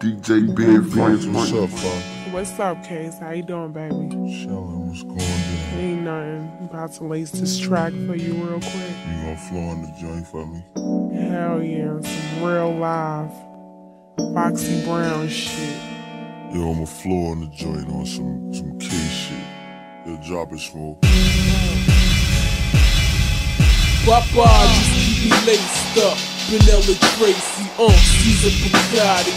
DJ Big Benz, what's up, Fox? What's up, Case? How you doing, baby? Chillin', what's going on? Ain't nothing. I'm about to lace this track for you real quick. You gonna floor on the joint for me? Hell yeah, some real live Foxy Brown shit. Yo, I'ma floor on the joint on some Case shit. Yo, drop it, smoke. Papa, just keep me laced up. Vanilla Tracy, Caesar Bugatti,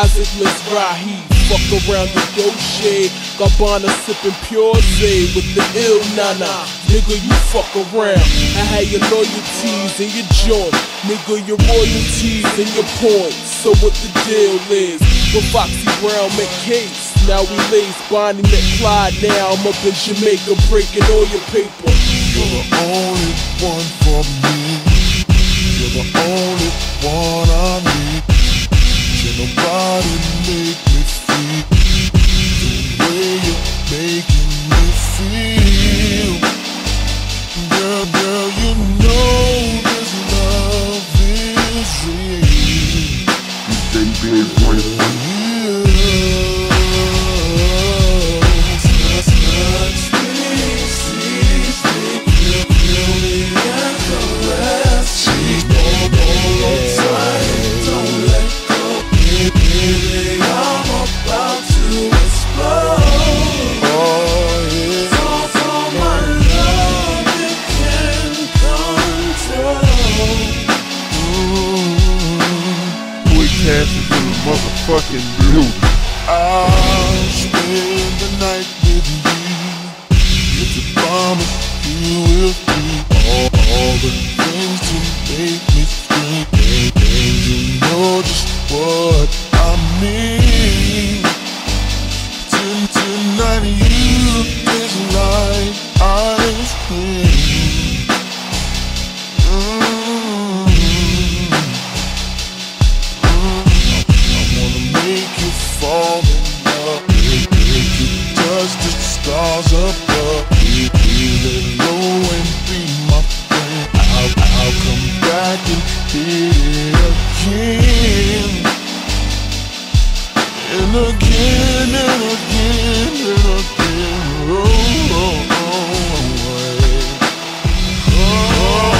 Isaac Mizrahi. Fuck around the dope shade, Gabbana sippin' pure Zay with the ill nana. Nigga, you fuck around. I had your loyalties and your joint. Nigga, your royalties and your points. So what the deal is? With Foxy Brown and Case. Now we lace Bonnie and Clyde. Now I'm up in Jamaica breaking all your paper. You're the only one for me. You're the only one I need. Can nobody make me feel the way you're making me feel? Girl, girl, you know this love is real. You think being real is not fucking blue. I'll spend the night with you. If you promise you will do all the things to make me think, and you know just what I mean. Tonight you is like ice cream. Fall in love, make you touch the stars above. Even low and be my friend. I'll come back and hit again and again and again. Oh, oh, oh, oh, oh, oh.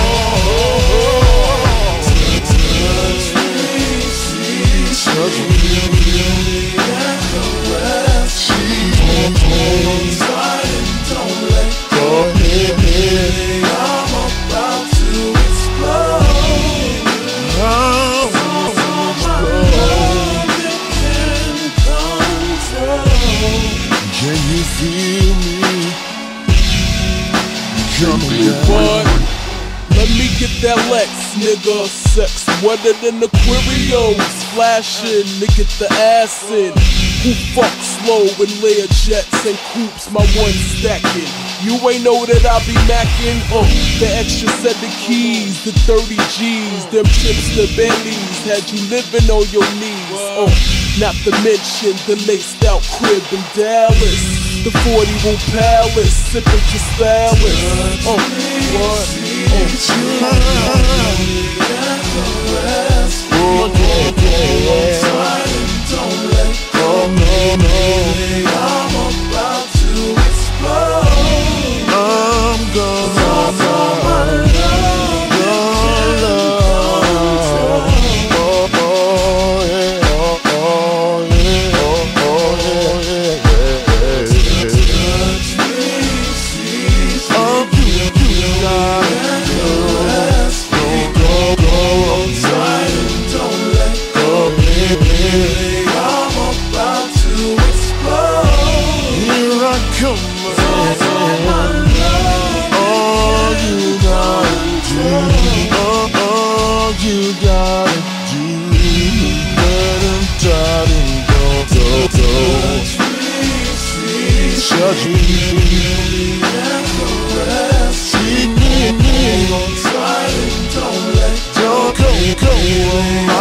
Get that Lex, nigga, sex wetter than aquariums, flashing to get the ass in. Who fucks slow in layer jets and coops, my one stacking. You ain't know that I be macking, the extra set of keys, the 30 G's, them chips, the Bentleys, had you living on your knees, not to mention the laced out crib in Dallas, the 40-room palace, sipping to stylus, what? Oh, don't let go, no. I'm about to explode. I'm gonna don't let go.